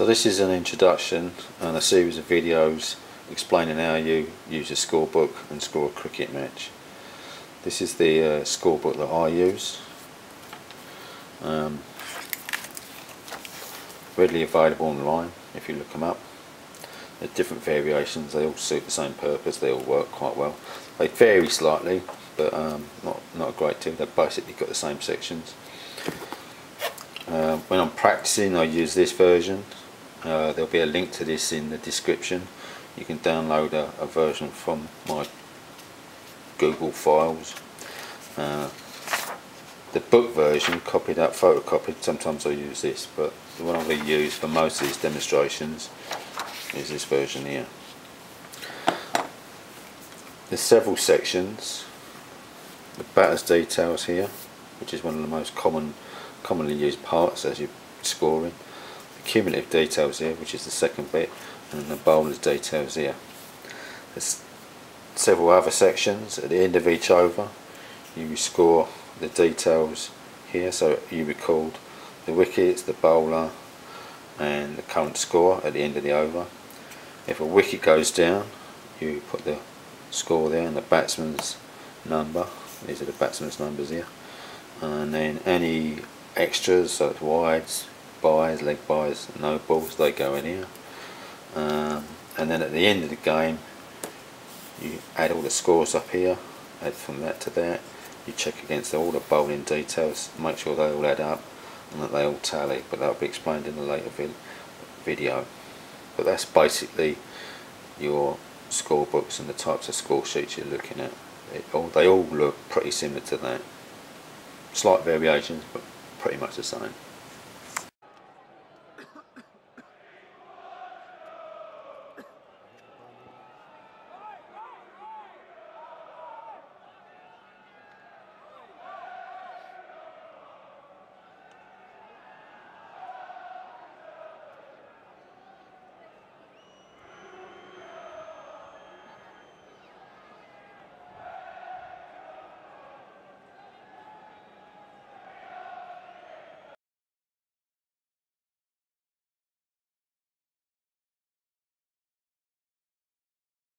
So this is an introduction and a series of videos explaining how you use a scorebook and score a cricket match. This is the scorebook that I use, readily available online if you look them up. There are different variations, they all suit the same purpose, they all work quite well. They vary slightly, but not a great deal. They've basically got the same sections. When I'm practicing, I use this version. There'll be a link to this in the description. You can download a version from my Google files. The book version, copied out, photocopied, sometimes I use this, but the one I use for most of these demonstrations is this version here. There's several sections. The batter's details here, which is one of the most commonly used parts as you're scoring. The cumulative details here, which is the second bit, and the bowler's details here. There's several other sections. At the end of each over, you score the details here, so you record the wickets, the bowler and the current score at the end of the over. If a wicket goes down, you put the score there and the batsman's number. These are the batsman's numbers here, and then any extras, so it's wides, byes, leg byes, no balls, they go in here. And then at the end of the game, you add all the scores up here, add from that to that, you check against all the bowling details, make sure they all add up and that they all tally, but that will be explained in a later video. But that's basically your scorebooks and the types of score sheets you're looking at. They all look pretty similar to that. Slight variations, but pretty much the same.